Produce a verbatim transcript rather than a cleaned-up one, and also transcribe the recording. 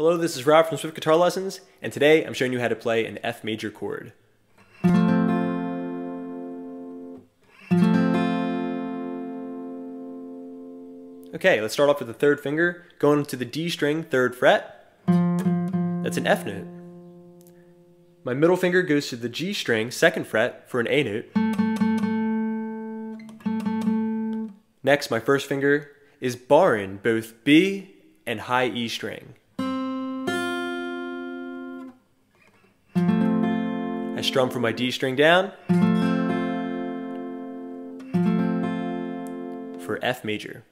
Hello, this is Rob from Swift Guitar Lessons, and today I'm showing you how to play an F major chord. Okay, let's start off with the third finger, going to the D string, third fret. That's an F note. My middle finger goes to the G string, second fret, for an A note. Next, my first finger is barring both B and high E string. I strum from my D string down for F major.